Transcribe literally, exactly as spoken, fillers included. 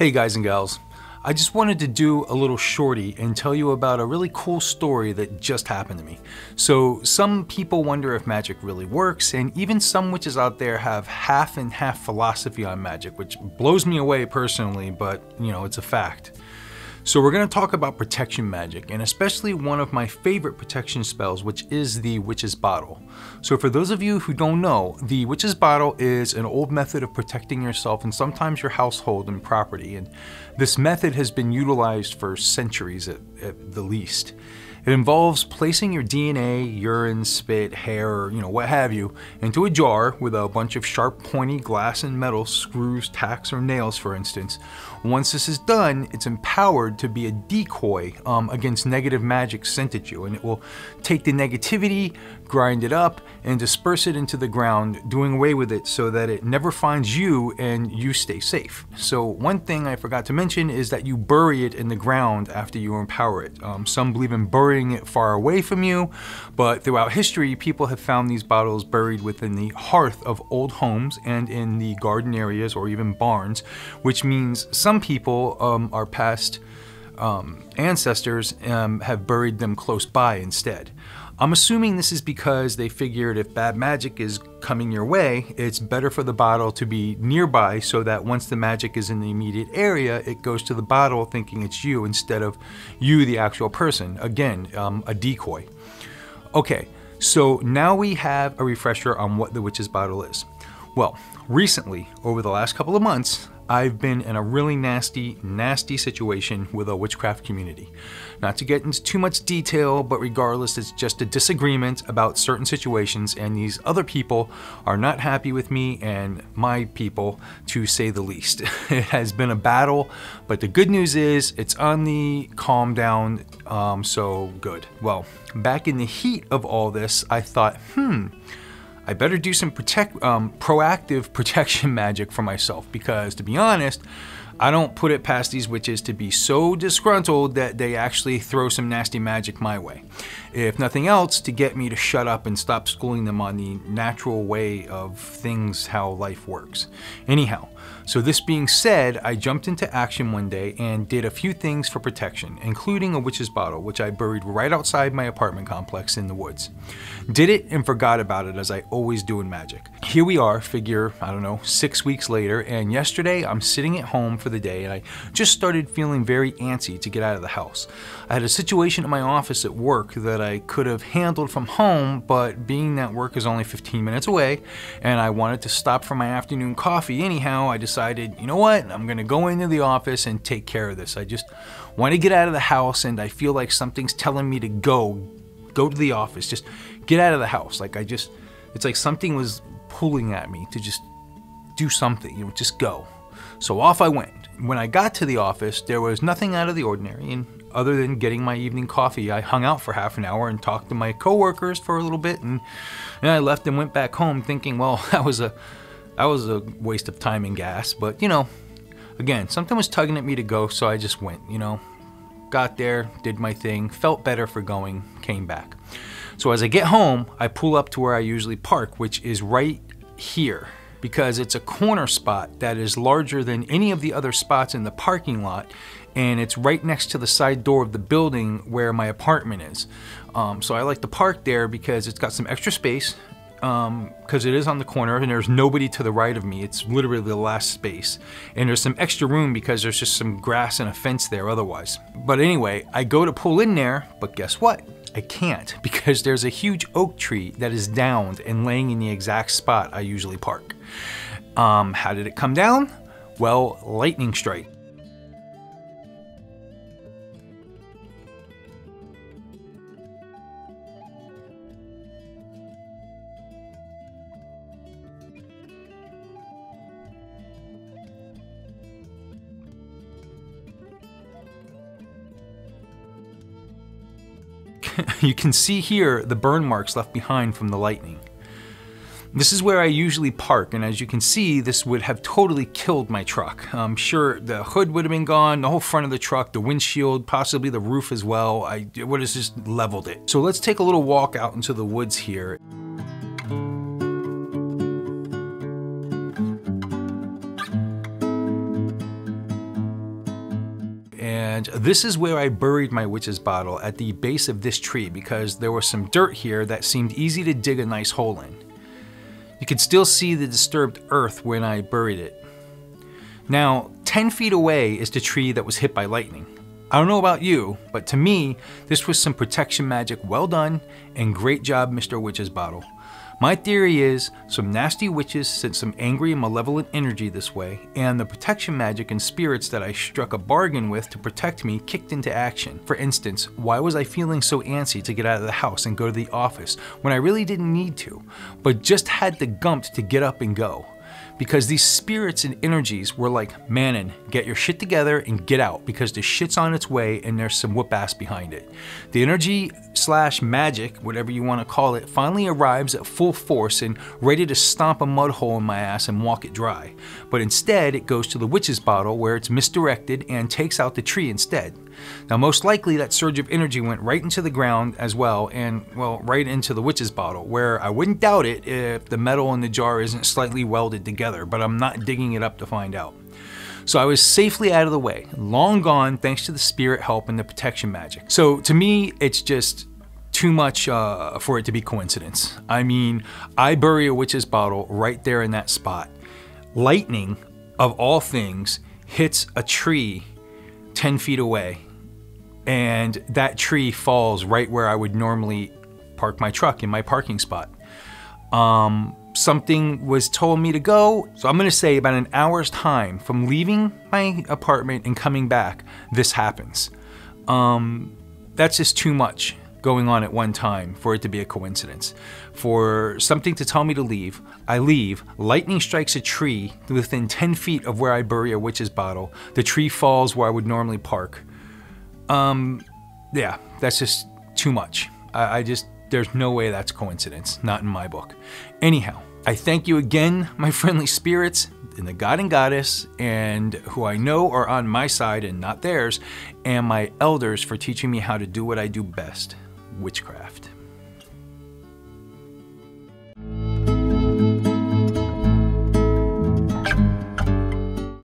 Hey guys and gals, I just wanted to do a little shorty and tell you about a really cool story that just happened to me. So some people wonder if magic really works, and even some witches out there have half and half philosophy on magic, which blows me away personally, but you know, it's a fact. So we're going to talk about protection magic, and especially one of my favorite protection spells, which is the Witch's Bottle. So for those of you who don't know, the Witch's Bottle is an old method of protecting yourself and sometimes your household and property, and this method has been utilized for centuries at, at the least. It involves placing your D N A, urine, spit, hair, or, you know, what have you, into a jar with a bunch of sharp, pointy glass and metal screws, tacks, or nails, for instance. Once this is done, it's empowered to be a decoy um, against negative magic sent at you, and it will take the negativity, grind it up, and disperse it into the ground, doing away with it so that it never finds you and you stay safe. So one thing I forgot to mention is that you bury it in the ground after you empower it. Um, some believe in burying it far away from you, but throughout history people have found these bottles buried within the hearth of old homes and in the garden areas or even barns, which means some people, um, our past um, ancestors, um, have buried them close by instead. I'm assuming this is because they figured if bad magic is coming your way, it's better for the bottle to be nearby so that once the magic is in the immediate area, it goes to the bottle thinking it's you instead of you, the actual person. Again, um, a decoy. Okay, so now we have a refresher on what the Witch's Bottle is. Well, recently, over the last couple of months, I've been in a really nasty, nasty situation with a witchcraft community. Not to get into too much detail, but regardless, it's just a disagreement about certain situations, and these other people are not happy with me and my people, to say the least. It has been a battle, but the good news is it's on the calm down, um, so good. Well, back in the heat of all this, I thought, hmm, I better do some protect, um, proactive protection magic for myself, because to be honest, I don't put it past these witches to be so disgruntled that they actually throw some nasty magic my way. If nothing else, to get me to shut up and stop schooling them on the natural way of things, how life works. Anyhow, so this being said, I jumped into action one day and did a few things for protection, including a Witch's Bottle, which I buried right outside my apartment complex in the woods. Did it and forgot about it, as I always do in magic. Here we are, figure, I don't know, six weeks later, and yesterday I'm sitting at home for the day and I just started feeling very antsy to get out of the house. I had a situation at my office at work that I could have handled from home, but being that work is only fifteen minutes away and I wanted to stop for my afternoon coffee anyhow, I decided, you know what, I'm gonna go into the office and take care of this. I just want to get out of the house and I feel like something's telling me to go, go to the office, just get out of the house. Like I just, it's like something was pulling at me to just do something, you know, just go. So off I went. When I got to the office, there was nothing out of the ordinary, and other than getting my evening coffee, I hung out for half an hour and talked to my coworkers for a little bit, and then I left and went back home thinking, well, that was a that was a waste of time and gas, but you know, again, something was tugging at me to go, so I just went, you know, got there, did my thing, felt better for going, came back. So as I get home, I pull up to where I usually park, which is right here, because it's a corner spot that is larger than any of the other spots in the parking lot, and it's right next to the side door of the building where my apartment is. Um, so I like to park there because it's got some extra space, um, because it is on the corner and there's nobody to the right of me. It's literally the last space. And there's some extra room because there's just some grass and a fence there otherwise. But anyway, I go to pull in there, but guess what? I can't, because there's a huge oak tree that is downed and laying in the exact spot I usually park. Um, how did it come down? Well, lightning strike. You can see here the burn marks left behind from the lightning. This is where I usually park, and as you can see, this would have totally killed my truck. I'm sure the hood would have been gone, the whole front of the truck, the windshield, possibly the roof as well. I would have just leveled it. So let's take a little walk out into the woods here. and this is where I buried my witch's bottle, at the base of this tree, because there was some dirt here that seemed easy to dig a nice hole in. You could still see the disturbed earth when I buried it. Now, ten feet away is the tree that was hit by lightning. I don't know about you, but to me, this was some protection magic well done, and great job, Mister Witch's Bottle. My theory is, some nasty witches sent some angry and malevolent energy this way, and the protection magic and spirits that I struck a bargain with to protect me kicked into action. For instance, why was I feeling so antsy to get out of the house and go to the office when I really didn't need to, but just had the gump to get up and go? Because these spirits and energies were like, Mannun, get your shit together and get out, because the shit's on its way and there's some whoop ass behind it. The energy slash magic, whatever you want to call it, finally arrives at full force and ready to stomp a mud hole in my ass and walk it dry. But instead, it goes to the witch's bottle, where it's misdirected and takes out the tree instead. Now, most likely that surge of energy went right into the ground as well, and, well, right into the witch's bottle, where I wouldn't doubt it if the metal in the jar isn't slightly welded together, but I'm not digging it up to find out. So I was safely out of the way, long gone thanks to the spirit help and the protection magic. So to me, it's just too much uh, for it to be coincidence. I mean, I bury a witch's bottle right there in that spot. Lightning, of all things, hits a tree ten feet away, and that tree falls right where I would normally park my truck, in my parking spot. Um, something was told me to go, so I'm gonna say about an hour's time from leaving my apartment and coming back, this happens. Um, that's just too much going on at one time for it to be a coincidence. For something to tell me to leave, I leave, lightning strikes a tree within ten feet of where I bury a witch's bottle, the tree falls where I would normally park. Um, yeah, that's just too much. I, I just, there's no way that's coincidence, not in my book. Anyhow, I thank you again, my friendly spirits, and the god and goddess, and who I know are on my side and not theirs, and my elders for teaching me how to do what I do best. Witchcraft.